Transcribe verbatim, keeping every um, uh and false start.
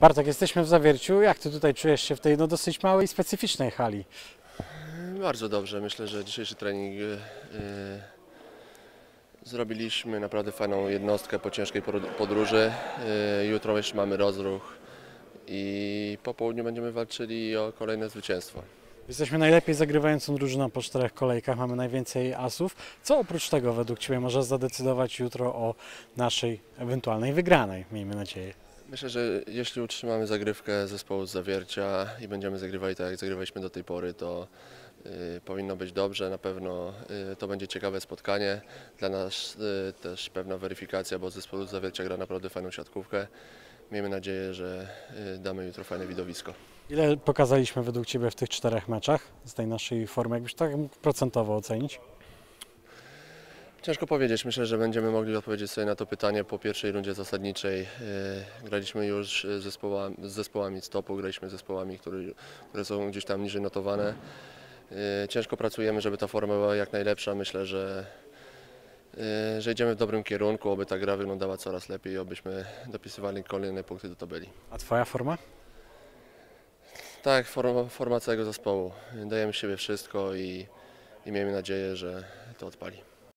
Bartek, jesteśmy w Zawierciu. Jak ty tutaj czujesz się w tej no, dosyć małej, specyficznej hali? Bardzo dobrze. Myślę, że dzisiejszy trening yy, zrobiliśmy naprawdę fajną jednostkę po ciężkiej podróży. Yy, jutro jeszcze mamy rozruch i po południu będziemy walczyli o kolejne zwycięstwo. Jesteśmy najlepiej zagrywającą drużyną po czterech kolejkach, mamy najwięcej asów. Co oprócz tego według ciebie może zadecydować jutro o naszej ewentualnej wygranej, miejmy nadzieję? Myślę, że jeśli utrzymamy zagrywkę zespołu z Zawiercia i będziemy zagrywali tak jak zagrywaliśmy do tej pory, to y, powinno być dobrze. Na pewno y, to będzie ciekawe spotkanie. Dla nas y, też pewna weryfikacja, bo zespół z Zawiercia gra naprawdę fajną siatkówkę. Miejmy nadzieję, że y, damy jutro fajne widowisko. Ile pokazaliśmy według ciebie w tych czterech meczach z tej naszej formy? Jakbyś tak mógł procentowo ocenić? Ciężko powiedzieć. Myślę, że będziemy mogli odpowiedzieć sobie na to pytanie po pierwszej rundzie zasadniczej. Graliśmy już z zespołami, z zespołami z topu, graliśmy z zespołami, które, które są gdzieś tam niżej notowane. Ciężko pracujemy, żeby ta forma była jak najlepsza. Myślę, że, że idziemy w dobrym kierunku, aby ta gra wyglądała coraz lepiej, abyśmy dopisywali kolejne punkty do tabeli. A twoja forma? Tak, forma, forma całego zespołu. Dajemy z siebie wszystko i, i miejmy nadzieję, że to odpali.